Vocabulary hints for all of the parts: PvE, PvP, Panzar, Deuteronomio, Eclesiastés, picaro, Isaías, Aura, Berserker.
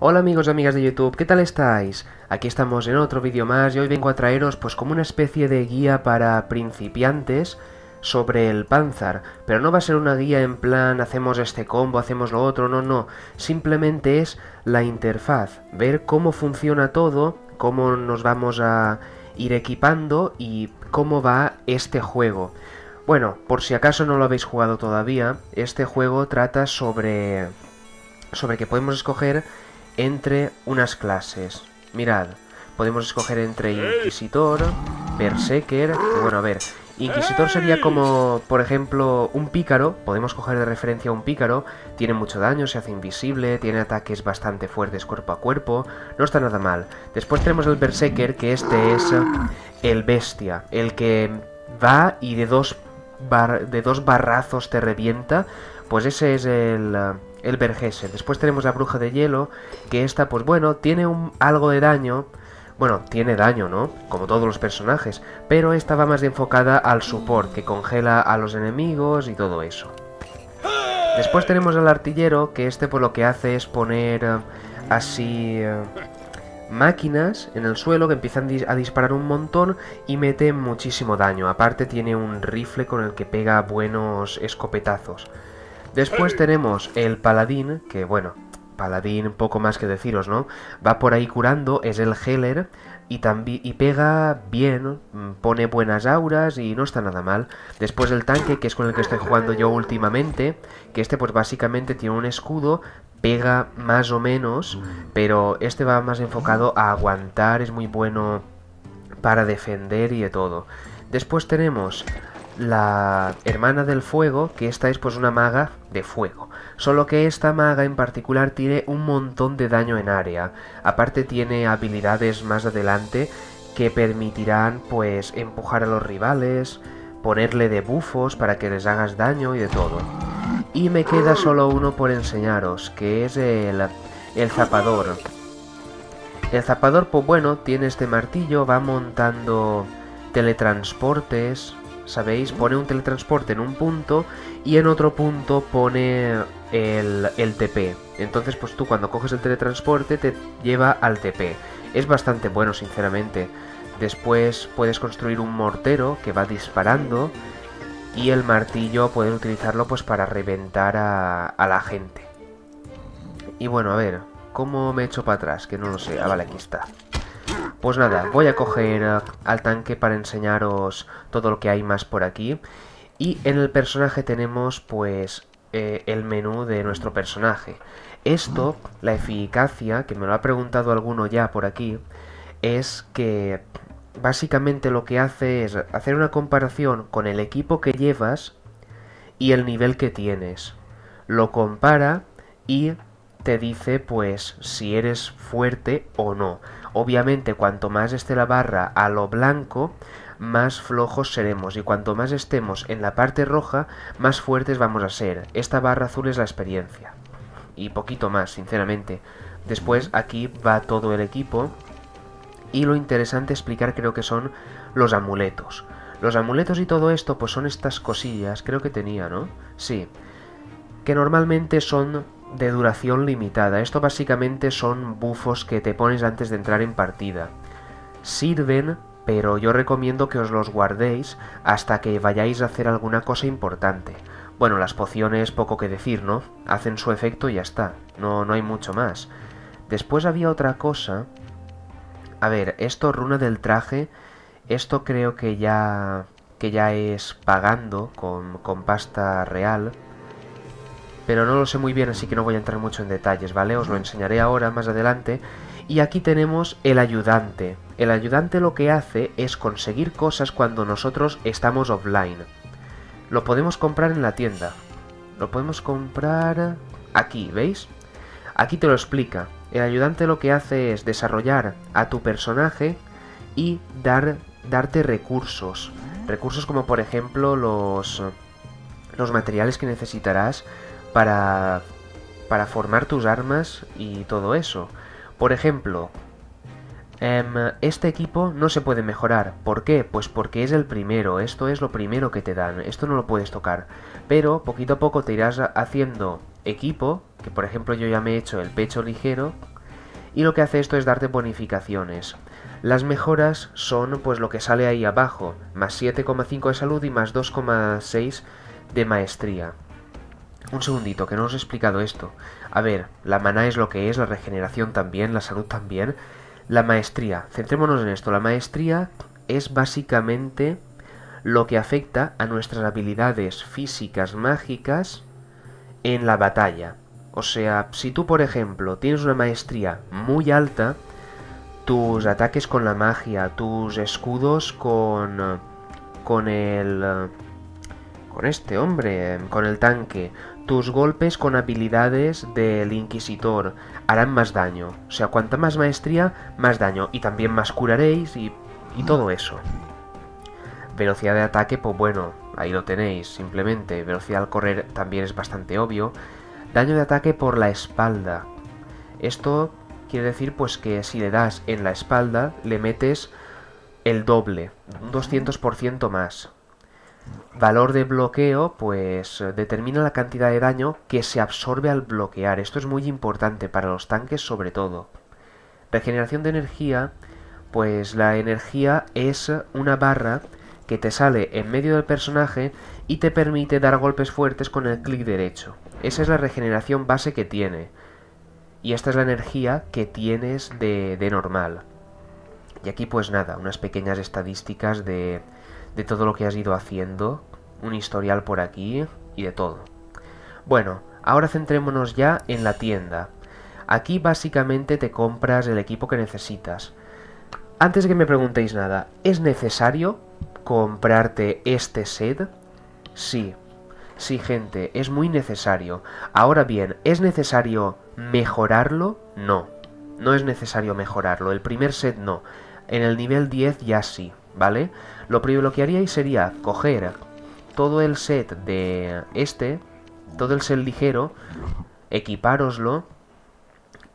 Hola amigos y amigas de YouTube, ¿qué tal estáis? Aquí estamos en otro vídeo más y hoy vengo a traeros pues como una especie de guía para principiantes sobre el Panzar, pero no va a ser una guía en plan hacemos este combo, hacemos lo otro, no, no, simplemente es la interfaz, ver cómo funciona todo, cómo nos vamos a ir equipando y cómo va este juego. Bueno, por si acaso no lo habéis jugado todavía, este juego trata sobre que podemos escoger entre unas clases. Mirad, podemos escoger entre Inquisidor, Berserker, que bueno, a ver, Inquisidor sería como, por ejemplo, un pícaro, podemos coger de referencia a un pícaro, tiene mucho daño, se hace invisible, tiene ataques bastante fuertes cuerpo a cuerpo, no está nada mal. Después tenemos el Berserker, que este es el bestia, el que va y de dos barrazos te revienta, pues ese es el Berserker. Después tenemos la bruja de hielo, que esta, pues bueno, tiene algo de daño. Bueno, tiene daño, ¿no? Como todos los personajes. Pero esta va más enfocada al support, que congela a los enemigos y todo eso. Después tenemos al artillero, que este pues lo que hace es poner así máquinas en el suelo que empiezan a disparar un montón y meten muchísimo daño. Aparte tiene un rifle con el que pega buenos escopetazos. Después tenemos el paladín, que bueno, paladín poco más que deciros, ¿no? Va por ahí curando, es el healer y pega bien, pone buenas auras y no está nada mal. Después el tanque, que es con el que estoy jugando yo últimamente, que este pues básicamente tiene un escudo, pega más o menos, pero este va más enfocado a aguantar, es muy bueno para defender y de todo. Después tenemos la hermana del fuego, que esta es pues una maga de fuego, solo que esta maga en particular tiene un montón de daño en área, aparte tiene habilidades más adelante que permitirán pues empujar a los rivales, ponerle debuffos para que les hagas daño y de todo. Y me queda solo uno por enseñaros, que es el zapador. El zapador pues bueno, tiene este martillo, va montando teletransportes. ¿Sabéis? Pone un teletransporte en un punto y en otro punto pone el TP. Entonces pues tú cuando coges el teletransporte te lleva al TP. Es bastante bueno, sinceramente. Después puedes construir un mortero que va disparando y el martillo puedes utilizarlo pues para reventar a la gente. Y bueno, a ver, ¿cómo me echo para atrás? Que no lo sé. Ah, vale, aquí está. Pues nada, voy a coger al tanque para enseñaros todo lo que hay más por aquí. Y en el personaje tenemos pues el menú de nuestro personaje. Esto, la eficacia, que me lo ha preguntado alguno ya por aquí, es que básicamente lo que hace es hacer una comparación con el equipo que llevas y el nivel que tienes. Lo compara y te dice pues si eres fuerte o no. Obviamente cuanto más esté la barra a lo blanco, más flojos seremos, y cuanto más estemos en la parte roja, más fuertes vamos a ser. Esta barra azul es la experiencia y poquito más, sinceramente. Después aquí va todo el equipo y lo interesante explicar creo que son los amuletos. Los amuletos y todo esto pues son estas cosillas, creo que tenía, ¿no? Sí, que normalmente son de duración limitada. Esto básicamente son buffos que te pones antes de entrar en partida. Sirven, pero yo recomiendo que os los guardéis hasta que vayáis a hacer alguna cosa importante. Bueno, las pociones, poco que decir, ¿no? Hacen su efecto y ya está. No hay mucho más. Después había otra cosa. A ver, esto, runa del traje. Esto creo que ya es pagando con pasta real. Pero no lo sé muy bien, así que no voy a entrar mucho en detalles, ¿vale? Os lo enseñaré ahora, más adelante. Y aquí tenemos el ayudante. El ayudante lo que hace es conseguir cosas cuando nosotros estamos offline. Lo podemos comprar en la tienda. Lo podemos comprar aquí, ¿veis? Aquí te lo explica. El ayudante lo que hace es desarrollar a tu personaje y darte recursos. Recursos como, por ejemplo, los materiales que necesitarás para formar tus armas y todo eso. Por ejemplo, este equipo no se puede mejorar. ¿Por qué? Pues porque es el primero. Esto es lo primero que te dan. Esto no lo puedes tocar. Pero poquito a poco te irás haciendo equipo. Que por ejemplo yo ya me he hecho el pecho ligero. y lo que hace esto es darte bonificaciones. Las mejoras son pues lo que sale ahí abajo, más 7,5 de salud y más 2,6 de maestría. Un segundito, que no os he explicado esto. A ver, la maná es lo que es, la regeneración también, la salud también. La maestría, centrémonos en esto, la maestría es básicamente lo que afecta a nuestras habilidades físicas mágicas en la batalla. O sea, si tú por ejemplo tienes una maestría muy alta, tus ataques con la magia, tus escudos con este hombre, con el tanque, tus golpes con habilidades del inquisidor harán más daño. O sea, cuanta más maestría, más daño. Y también más curaréis y todo eso. Velocidad de ataque, pues bueno, ahí lo tenéis, simplemente. Velocidad al correr también es bastante obvio. Daño de ataque por la espalda. Esto quiere decir pues que si le das en la espalda, le metes el doble, un 200% más. Valor de bloqueo, pues determina la cantidad de daño que se absorbe al bloquear. Esto es muy importante para los tanques sobre todo. Regeneración de energía, pues la energía es una barra que te sale en medio del personaje y te permite dar golpes fuertes con el clic derecho. Esa es la regeneración base que tiene. Y esta es la energía que tienes de normal. Y aquí pues nada, unas pequeñas estadísticas de todo lo que has ido haciendo, un historial por aquí y de todo. Bueno, ahora centrémonos ya en la tienda. Aquí básicamente te compras el equipo que necesitas. Antes que me preguntéis nada, ¿es necesario comprarte este set? Sí, sí gente, es muy necesario. Ahora bien, ¿es necesario mejorarlo? No, no es necesario mejorarlo, el primer set no. En el nivel 10 ya sí, ¿vale? Lo primero que haríais sería coger todo el set de este, todo el set ligero, equipároslo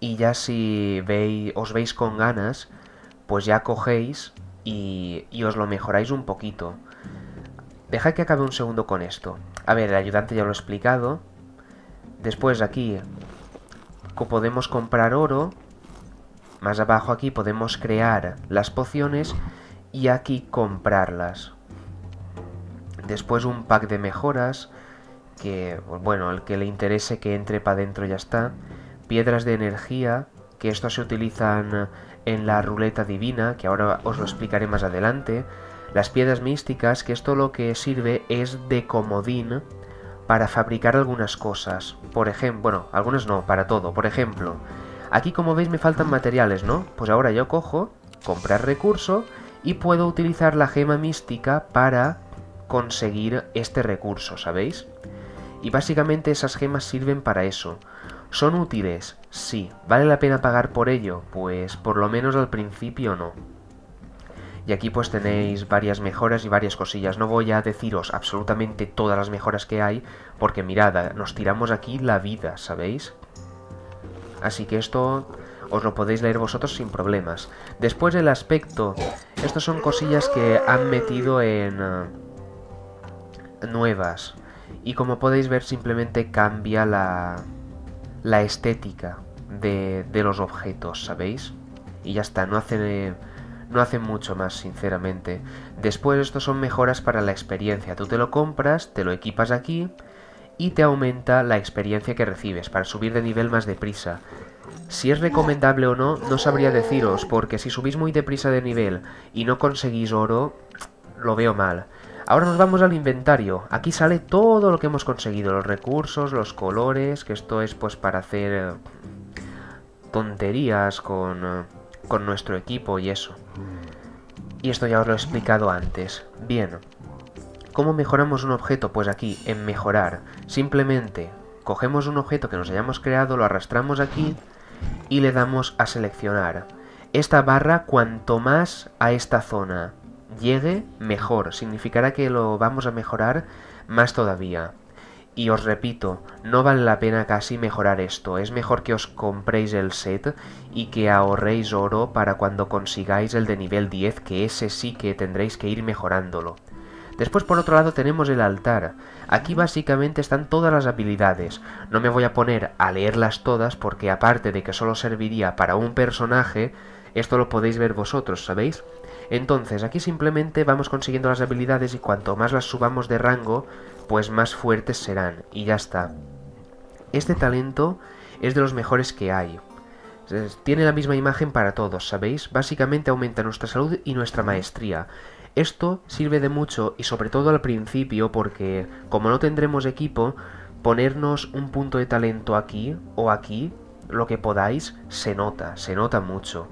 y ya si os veis con ganas, pues ya cogéis y os lo mejoráis un poquito. Dejad que acabe un segundo con esto. A ver, el ayudante ya lo he explicado. Después aquí podemos comprar oro. Más abajo aquí podemos crear las pociones y aquí comprarlas. Después un pack de mejoras, que bueno, al que le interese que entre para adentro ya está. Piedras de energía, que estos se utilizan en la ruleta divina, que ahora os lo explicaré más adelante. Las piedras místicas, que esto lo que sirve es de comodín para fabricar algunas cosas. Por ejemplo, bueno, algunas no, para todo. Por ejemplo, aquí como veis me faltan materiales, ¿no? Pues ahora yo cojo, comprar recurso y puedo utilizar la gema mística para conseguir este recurso, ¿sabéis? Y básicamente esas gemas sirven para eso. ¿Son útiles? Sí. ¿Vale la pena pagar por ello? Pues por lo menos al principio no. Y aquí pues tenéis varias mejoras y varias cosillas. No voy a deciros absolutamente todas las mejoras que hay, porque mirad, nos tiramos aquí la vida, ¿sabéis? Así que esto os lo podéis leer vosotros sin problemas. Después el aspecto. Estas son cosillas que han metido en nuevas. Y como podéis ver simplemente cambia la estética de los objetos, ¿sabéis? Y ya está, no hacen mucho más, sinceramente. Después estos son mejoras para la experiencia. Tú te lo compras, te lo equipas aquí y te aumenta la experiencia que recibes para subir de nivel más deprisa. Si es recomendable o no, no sabría deciros, porque si subís muy deprisa de nivel y no conseguís oro, lo veo mal. Ahora nos vamos al inventario. Aquí sale todo lo que hemos conseguido, los recursos, los colores, que esto es pues para hacer tonterías con nuestro equipo y eso. Y esto ya os lo he explicado antes. Bien. ¿Cómo mejoramos un objeto? Pues aquí, en mejorar. Simplemente cogemos un objeto que nos hayamos creado, lo arrastramos aquí y le damos a seleccionar. Esta barra, cuanto más a esta zona llegue, mejor. Significará que lo vamos a mejorar más todavía. Y os repito, no vale la pena casi mejorar esto. Es mejor que os compréis el set y que ahorréis oro para cuando consigáis el de nivel 10, que ese sí que tendréis que ir mejorándolo. Después por otro lado tenemos el altar. Aquí básicamente están todas las habilidades. No me voy a poner a leerlas todas porque aparte de que solo serviría para un personaje, esto lo podéis ver vosotros, ¿sabéis? Entonces aquí simplemente vamos consiguiendo las habilidades y cuanto más las subamos de rango, pues más fuertes serán. Y ya está. Este talento es de los mejores que hay. Tiene la misma imagen para todos, ¿sabéis? Básicamente aumenta nuestra salud y nuestra maestría. Esto sirve de mucho y sobre todo al principio porque, como no tendremos equipo, ponernos un punto de talento aquí o aquí, lo que podáis, se nota mucho.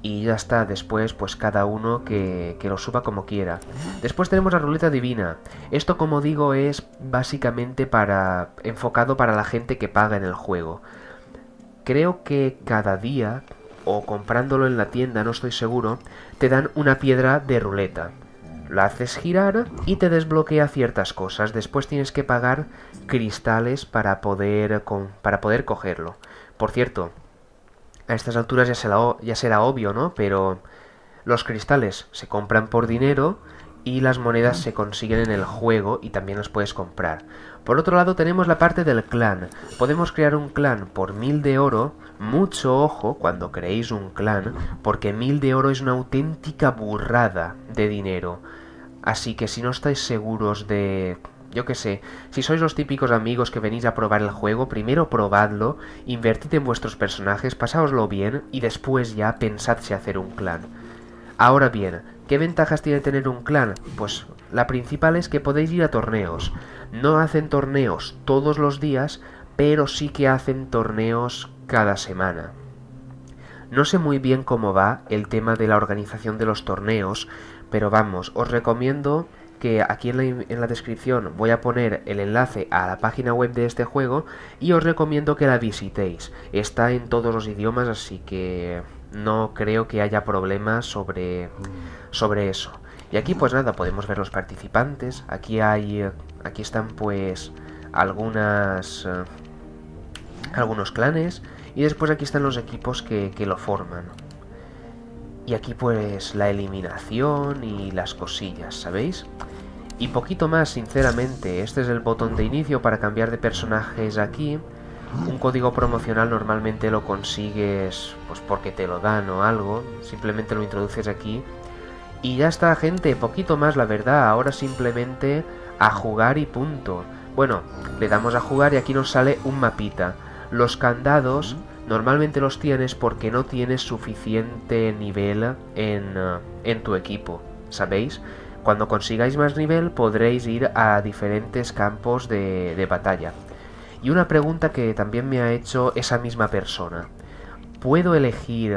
Y ya está, después pues cada uno que lo suba como quiera. Después tenemos la ruleta divina. Esto, como digo, es básicamente enfocado para la gente que paga en el juego. Creo que cada día, o comprándolo en la tienda, no estoy seguro, te dan una piedra de ruleta. La haces girar y te desbloquea ciertas cosas. Después tienes que pagar cristales para poder cogerlo. Por cierto, a estas alturas ya será obvio, ¿no? Pero los cristales se compran por dinero y las monedas se consiguen en el juego y también las puedes comprar. Por otro lado tenemos la parte del clan. Podemos crear un clan por 1000 de oro. Mucho ojo cuando creéis un clan, porque 1000 de oro es una auténtica burrada de dinero. Así que si no estáis seguros de... yo qué sé, si sois los típicos amigos que venís a probar el juego, primero probadlo, invertid en vuestros personajes, pasaoslo bien y después ya pensad si hacer un clan. Ahora bien, ¿qué ventajas tiene tener un clan? Pues la principal es que podéis ir a torneos. No hacen torneos todos los días, pero sí que hacen torneos cada semana. No sé muy bien cómo va el tema de la organización de los torneos, pero vamos, os recomiendo que aquí en la descripción voy a poner el enlace a la página web de este juego y os recomiendo que la visitéis. Está en todos los idiomas, así que no creo que haya problemas sobre eso. Y aquí pues nada, podemos ver los participantes. Aquí están pues algunos clanes. Y después aquí están los equipos que lo forman. Y aquí pues la eliminación y las cosillas, ¿sabéis? Y poquito más, sinceramente. Este es el botón de inicio para cambiar de personajes aquí. Un código promocional normalmente lo consigues pues porque te lo dan o algo, simplemente lo introduces aquí y ya está, gente, poquito más la verdad. Ahora simplemente a jugar y punto. Bueno, le damos a jugar y aquí nos sale un mapita. Los candados normalmente los tienes porque no tienes suficiente nivel en tu equipo, ¿sabéis? Cuando consigáis más nivel podréis ir a diferentes campos de batalla. Y una pregunta que también me ha hecho esa misma persona: ¿puedo elegir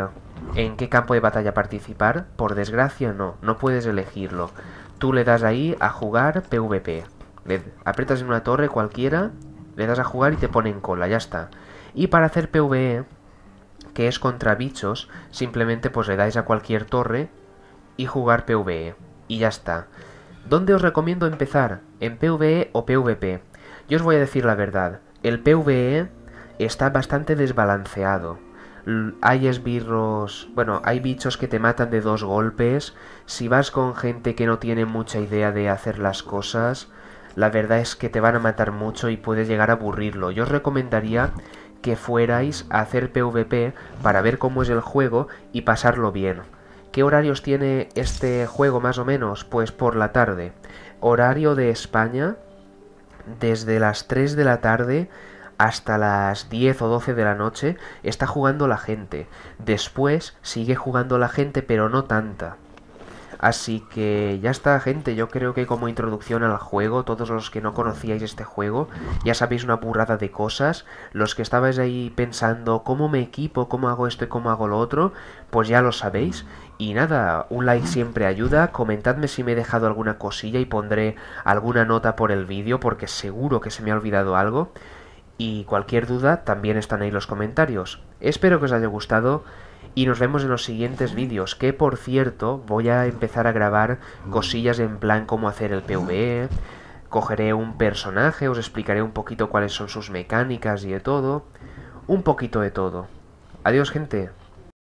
en qué campo de batalla participar? Por desgracia no puedes elegirlo. Tú le das ahí a jugar PvP, le aprietas en una torre cualquiera, le das a jugar y te pone en cola, ya está. Y para hacer PvE, que es contra bichos, simplemente pues le dais a cualquier torre y jugar PvE, y ya está. ¿Dónde os recomiendo empezar? ¿En PvE o PvP? Yo os voy a decir la verdad, el PvE está bastante desbalanceado. Hay esbirros, bueno, hay bichos que te matan de 2 golpes. Si vas con gente que no tiene mucha idea de hacer las cosas, la verdad es que te van a matar mucho y puedes llegar a aburrirlo. Yo os recomendaría que fuerais a hacer PvP para ver cómo es el juego y pasarlo bien. ¿Qué horarios tiene este juego más o menos? Pues por la tarde. Horario de España, desde las 3 de la tarde hasta las 10 o 12 de la noche está jugando la gente. Después sigue jugando la gente, pero no tanta. Así que ya está, gente. Yo creo que como introducción al juego, todos los que no conocíais este juego, ya sabéis una burrada de cosas. Los que estabais ahí pensando cómo me equipo, cómo hago esto y cómo hago lo otro, pues ya lo sabéis. Y nada, un like siempre ayuda, comentadme si me he dejado alguna cosilla y pondré alguna nota por el vídeo porque seguro que se me ha olvidado algo. Y cualquier duda también están ahí los comentarios. Espero que os haya gustado y nos vemos en los siguientes vídeos, que por cierto voy a empezar a grabar cosillas en plan cómo hacer el PvE. Cogeré un personaje, os explicaré un poquito cuáles son sus mecánicas y de todo. Un poquito de todo. Adiós, gente.